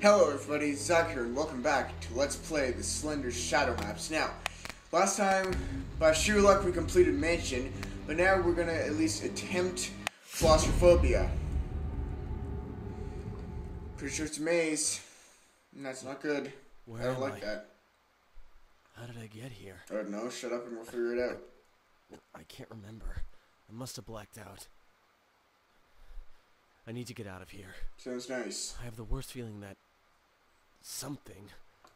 Hello everybody, Zach here, and welcome back to Let's Play The Slender Shadow Maps. Now, last time, by sheer luck, we completed Mansion, but now we're gonna at least attempt Claustrophobia. Pretty sure it's a maze, and that's not good. Where I don't like that. How did I get here? I don't know, shut up and we'll figure it out. I can't remember. I must have blacked out. I need to get out of here. Sounds nice. I have the worst feeling that something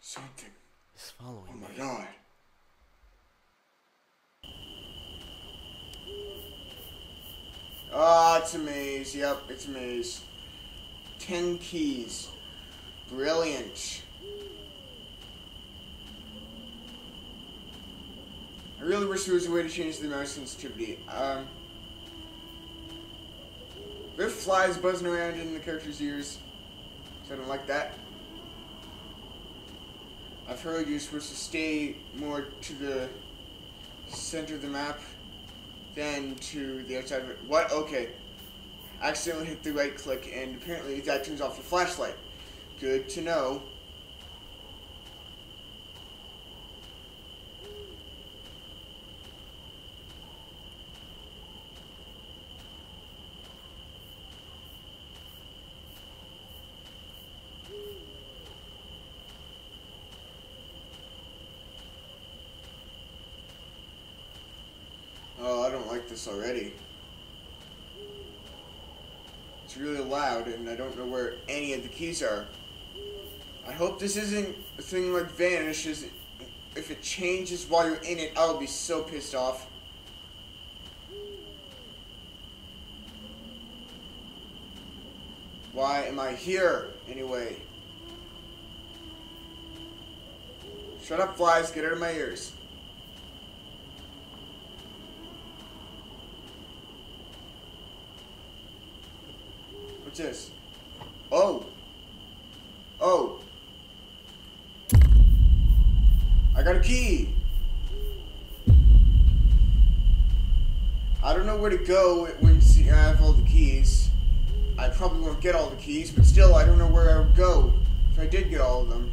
is following me. Oh my god. Ah, it's a maze. Yep, it's a maze. 10 keys. Brilliant. I really wish there was a way to change the mouse sensitivity. There are flies buzzing around in the character's ears, so I don't like that. I've heard you're supposed to stay more to the center of the map than to the outside of it. What? Okay. I accidentally hit the right click, and apparently that turns off the flashlight. Good to know. This already. It's really loud and I don't know where any of the keys are. I hope this isn't a thing like vanishes. If it changes while you're in it, I'll be so pissed off. Why am I here anyway? Shut up, flies, get out of my ears. What's this? Oh! Oh! I got a key! I don't know where to go when I have all the keys. I probably won't get all the keys, but still, I don't know where I would go if I did get all of them.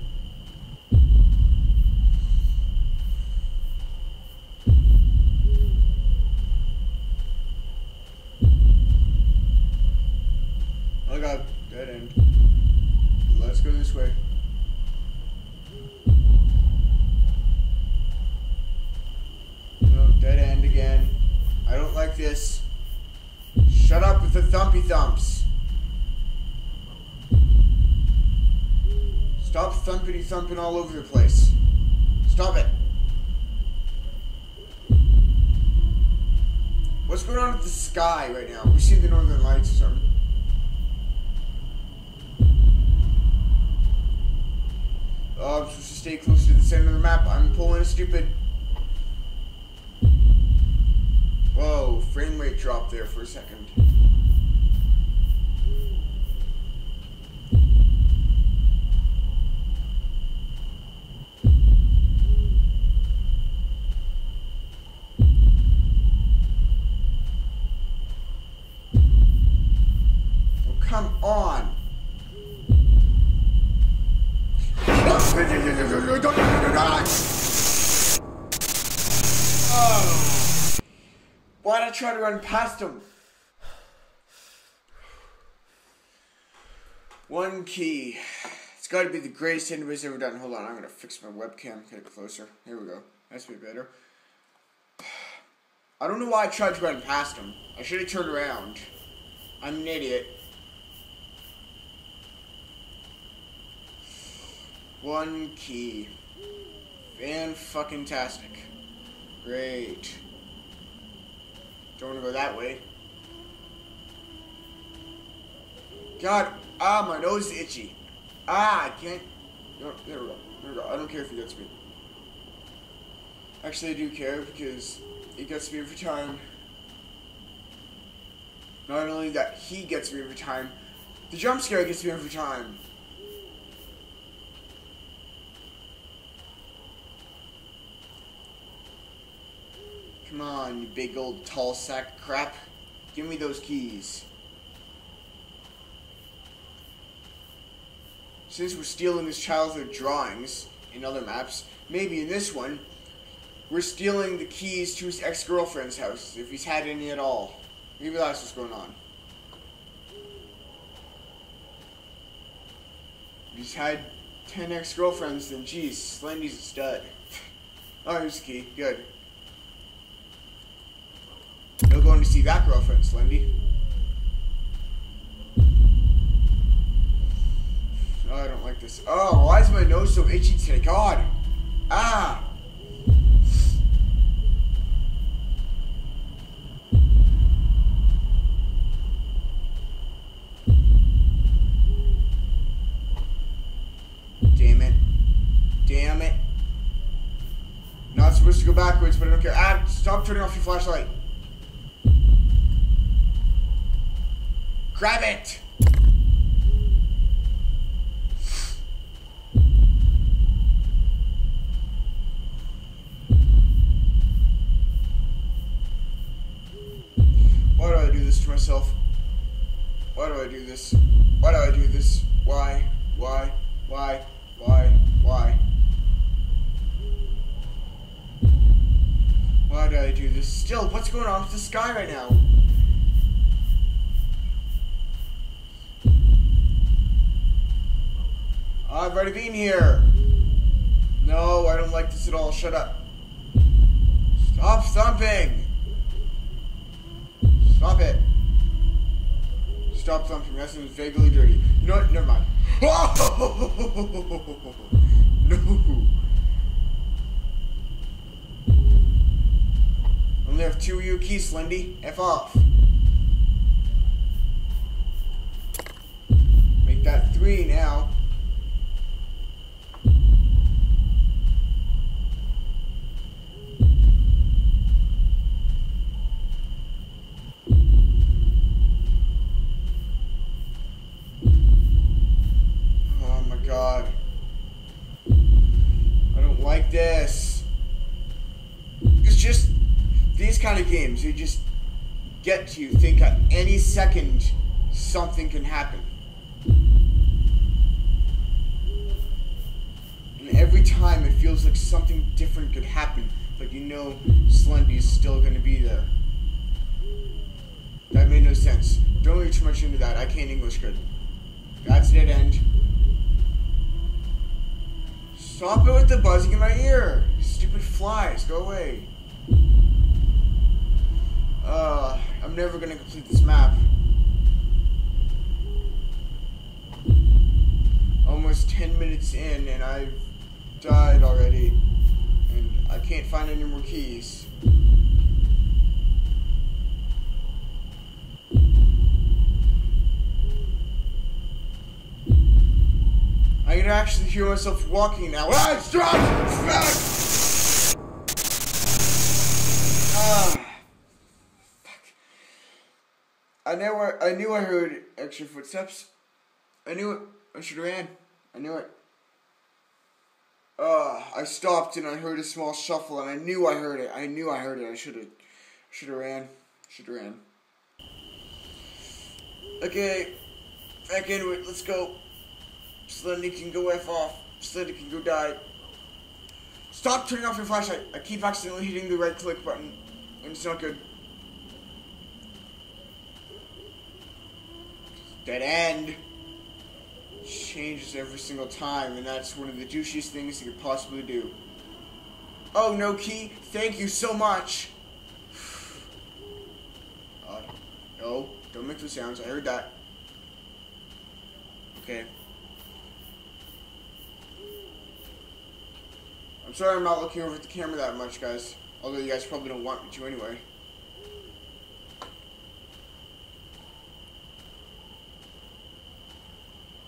Shut up with the thumpy thumps. Stop thumpity thumping all over the place. Stop it. What's going on with the sky right now? We see the northern lights or something. Oh, I'm supposed to stay close to the center of the map. I'm pulling a stupid... Whoa, frame rate dropped there for a second. Oh, come on! Oh. Why'd I try to run past him? One key. It's gotta be the greatest anybody's ever done. Hold on, I'm gonna fix my webcam, get it closer. Here we go. That's a bit better. I don't know why I tried to run past him. I should have turned around. I'm an idiot. One key. Fan-fucking-tastic. Great. Don't want to go that way. God, ah, my nose is itchy. Ah, I can't. No, there we go. There we go. I don't care if it gets me. Actually, I do care because it gets me every time. Not only that, he gets me every time. The jump scare gets me every time. Come on, you big old tall sack crap. Give me those keys. Since we're stealing his childhood drawings in other maps, maybe in this one, we're stealing the keys to his ex-girlfriend's house, if he's had any at all. Maybe that's what's going on. If he's had 10 ex-girlfriends, then geez, Slendy's a stud. Oh, here's the key. Good. No going to see that girlfriend, Slendy. Oh, I don't like this. Oh, why is my nose so itchy today? God! Ah! Damn it. Damn it. Not supposed to go backwards, but I don't care. Ah, stop turning off your flashlight. Grab it! Why do I do this to myself? Why do I do this? Why do I do this? Why? Why? Why? Why? Why? Why do I do this? Still, what's going on with the sky right now? I've already been here. No, I don't like this at all. Shut up. Stop thumping. Stop it. Stop thumping. That seems vaguely dirty. You know what? Never mind. Oh! No. I only have 2 U keys, Slendy. F off. Make that 3 now. God. I don't like this. It's just these kind of games, they just get to you. Think at any second something can happen. And every time it feels like something different could happen, but you know Slendy is still gonna be there. That made no sense. Don't read too much into that. I can't English good. That's a dead end. Stop it with the buzzing in my ear! Stupid flies, go away. I'm never gonna complete this map. Almost 10 minutes in and I've died already. And I can't find any more keys. I can actually hear myself walking now. Fuck. I knew I heard extra footsteps. I knew it. I should have ran. I knew it. I stopped and I heard a small shuffle and I knew I heard it. I knew I heard it. I should have ran. Should have ran. Okay. Back into it. Let's go. Slendy can go F off. Slendy can go die. Stop turning off your flashlight. I keep accidentally hitting the right click button. And it's not good. Dead end. Changes every single time. And that's one of the douchiest things you could possibly do. Oh, no key. Thank you so much. No. Don't make those sounds. I heard that. Okay. I'm sorry I'm not looking over at the camera that much, guys. Although you guys probably don't want me to anyway.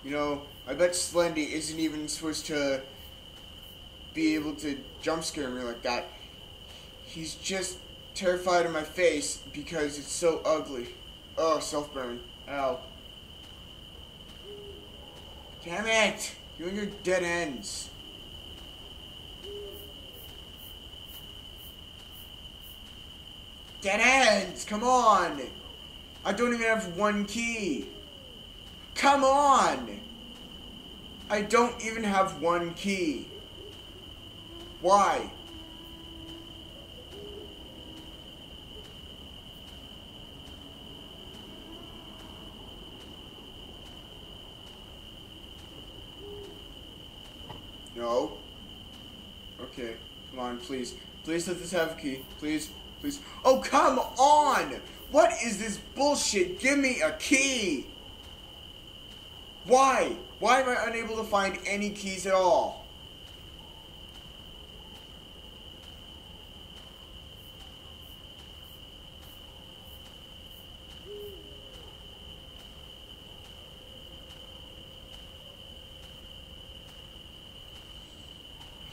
You know, I bet Slendy isn't even supposed to be able to jump scare me like that. He's just terrified of my face because it's so ugly. Oh, self-burn. Ow. Damn it! You and your dead ends. Dead ends! Come on! I don't even have 1 key! Come on! I don't even have one key. Why? No. Okay, come on, please. Please let this have a key. Please, please. Oh, come on! What is this bullshit? Give me a key! Why? Why am I unable to find any keys at all?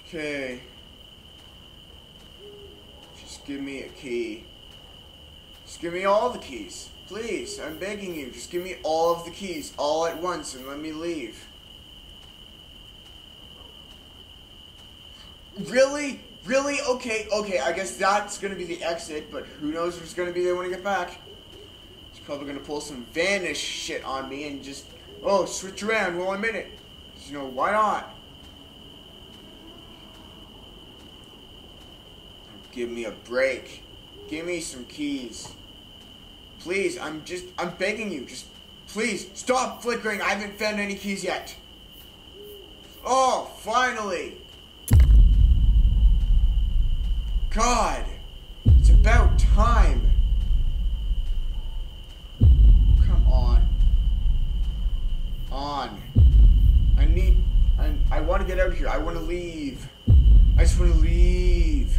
Okay. Just give me a key. Just give me all the keys. Please, I'm begging you. Just give me all of the keys all at once and let me leave. Really? Really? Okay, okay. I guess that's going to be the exit, but who knows what's going to be there when I get back. He's probably going to pull some vanish shit on me and just, oh, switch around while I'm in it. You know, why not? Give me a break. Give me some keys. Please, I'm begging you. Just, please, stop flickering. I haven't found any keys yet. Oh, finally. God, it's about time. Come on. I want to get out of here. I want to leave. I just want to leave.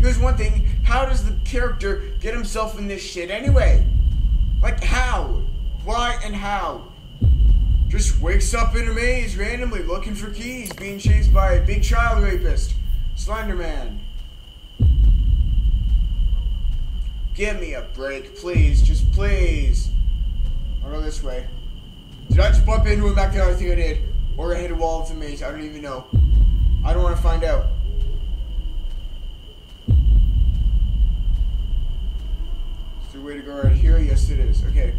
Here's one thing, how does the character get himself in this shit anyway? Like, how? Why and how? Just wakes up in a maze randomly looking for keys, being chased by a big child rapist, Slenderman. Give me a break, please, just please. I'll go this way. Did I just bump into him back there? I think I did. Or I hit a wall of the maze, I don't even know. I don't want to find out. Way to go right here? Yes, it is. Okay.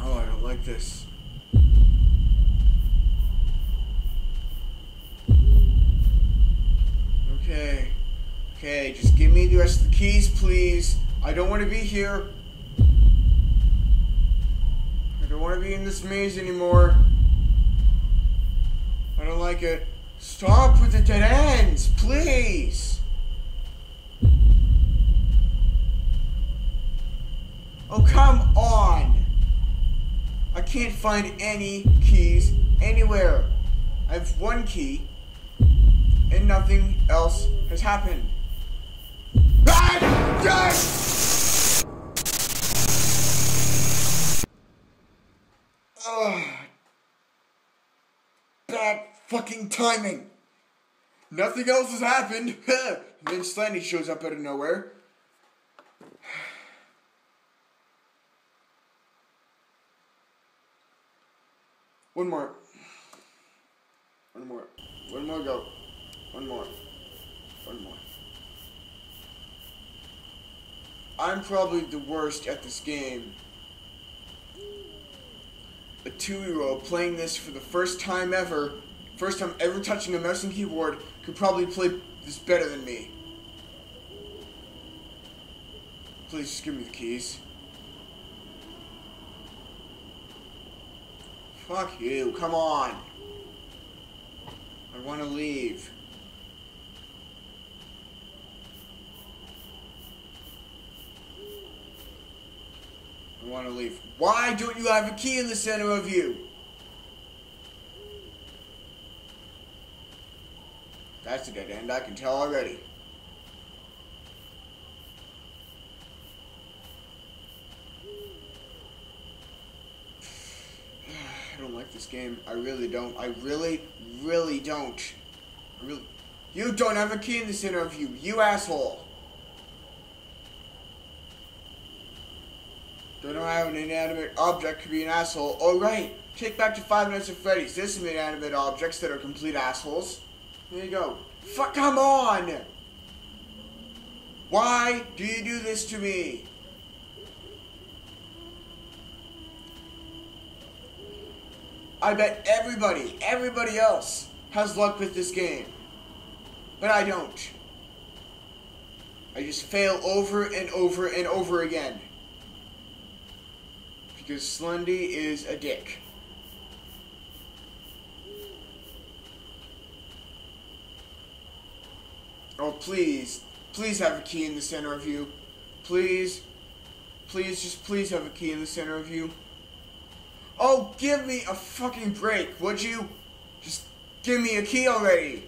Oh, I don't like this. Okay. Okay, just give me the rest of the keys, please. I don't want to be here. I don't want to be in this maze anymore. I don't like it. Stop with the dead ends, please! Oh, come on! I can't find any keys anywhere. I have one key, and nothing else has happened. Ugh. Bad fucking timing. Nothing else has happened. Then Slendy shows up out of nowhere. One more. One more. One more go. One more. One more. I'm probably the worst at this game. A 2-year-old playing this for the first time ever, touching a mouse and keyboard, could probably play this better than me. Please just give me the keys. Fuck you, come on. I want to leave. I want to leave. Why don't you have a key in the center of you? That's a dead end, I can tell already. This game, I really don't. I really, really don't. You don't have a key in the center of you, you asshole. Don't know how an inanimate object could be an asshole. All right, take back to 5 Nights at Freddy's. There's some inanimate objects that are complete assholes. There you go. Fuck, come on. Why do you do this to me? I bet everybody else has luck with this game. But I don't. I just fail over and over and over again. Because Slendy is a dick. Oh, please. Please have a key in the center of you. Please. Please, just please have a key in the center of you. Oh, give me a fucking break, would you? Just give me a key already.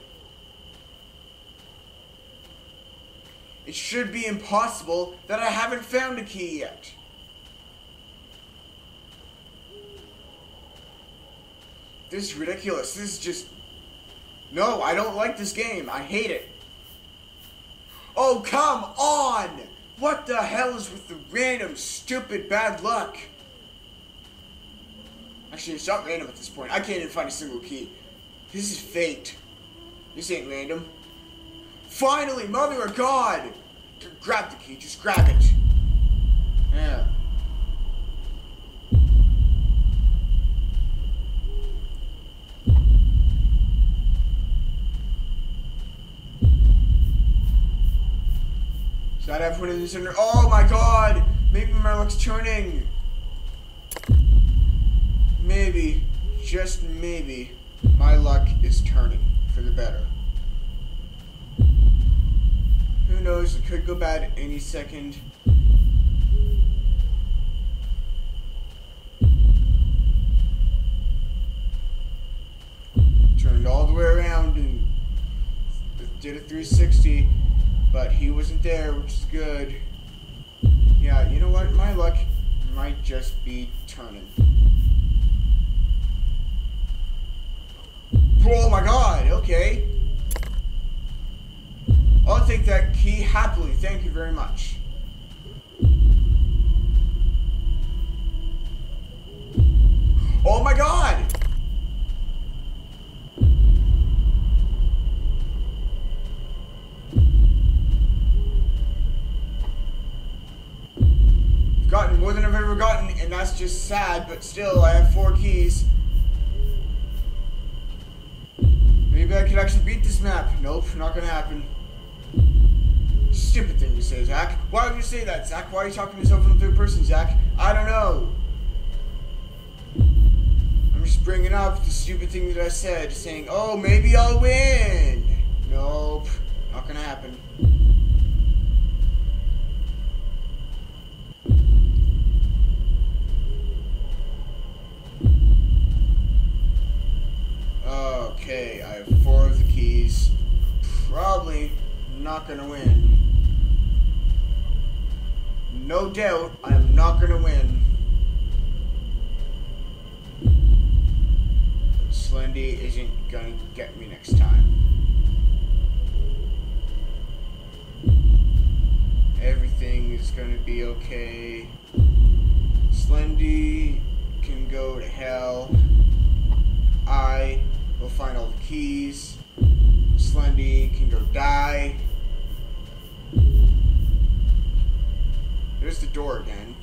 It should be impossible that I haven't found a key yet. This is ridiculous. This is just... No, I don't like this game. I hate it. Oh, come on! What the hell is with the random, stupid, bad luck? Actually, it's not random at this point. I can't even find a single key. This is fate. This ain't random. Finally, mother of God! Grab the key, just grab it. Yeah. Is that everyone in the center? Oh my God! Maybe my luck's turning. Maybe, just maybe, my luck is turning for the better. Who knows, it could go bad any second. Turned all the way around and did a 360, but he wasn't there, which is good. Yeah, you know what, my luck might just be turning. Oh my God, okay. I'll take that key happily, thank you very much. Oh my God! I've gotten more than I've ever gotten, and that's just sad, but still, I have 4 keys. Maybe I could actually beat this map. Nope, not gonna happen. Stupid thing to say, Zach. Why would you say that, Zach? Why are you talking to yourself in the third person, Zach? I don't know. I'm just bringing up the stupid thing that I said, saying, oh, maybe I'll win. Nope. Not gonna happen. Okay, I have 4 of the keys. Probably not gonna win. No doubt, I am not gonna win. But Slendy isn't gonna get me next time. Everything is gonna be okay. Slendy can go to hell. I will find all the keys. Slendy can go die. There's the door again.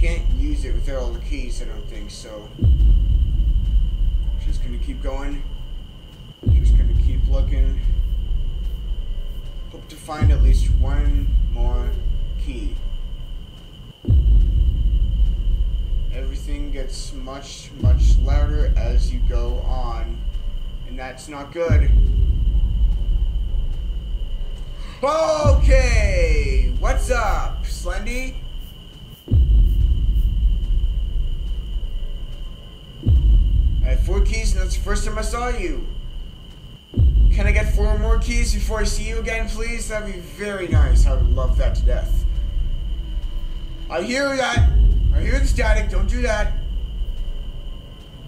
Can't use it without all the keys, I don't think, so. Just gonna keep going. Just gonna keep looking. Hope to find at least one more key. Everything gets much, much louder as you go on. And that's not good. Okay, what's up, Slendy? I have 4 keys and that's the first time I saw you. Can I get 4 more keys before I see you again, please? That'd be very nice. I would love that to death. I hear that. I hear the static. Don't do that.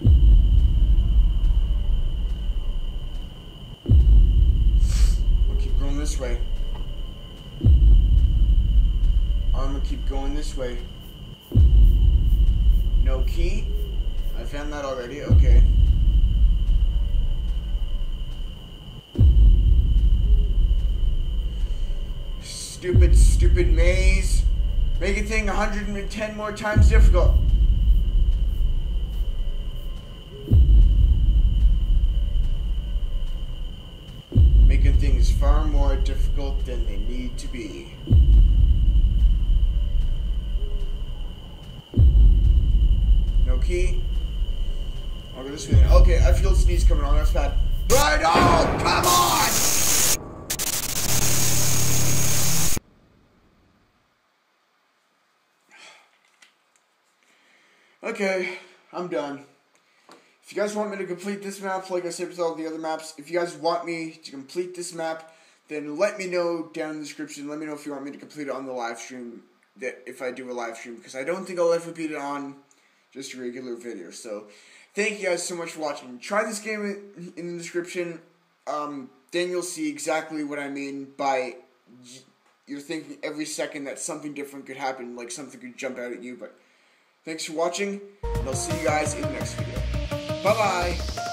We'll keep going this way. I'm gonna keep going this way. No key? I found that already, okay. Stupid, stupid maze. Make a thing 110 more times difficult. far more difficult than they need to be. No key. I'll go this way. Okay, I feel sneeze coming on. That's bad. Right on! Come on! Okay, I'm done. If you guys want me to complete this map, like I said with all the other maps, if you guys want me to complete this map, then let me know down in the description. Let me know if you want me to complete it on the live stream, that if I do a live stream, because I don't think I'll ever beat it on just a regular video. So, thank you guys so much for watching. Try this game in the description, then you'll see exactly what I mean by you're thinking every second that something different could happen, like something could jump out at you, but... Thanks for watching, and I'll see you guys in the next video. Bye-bye!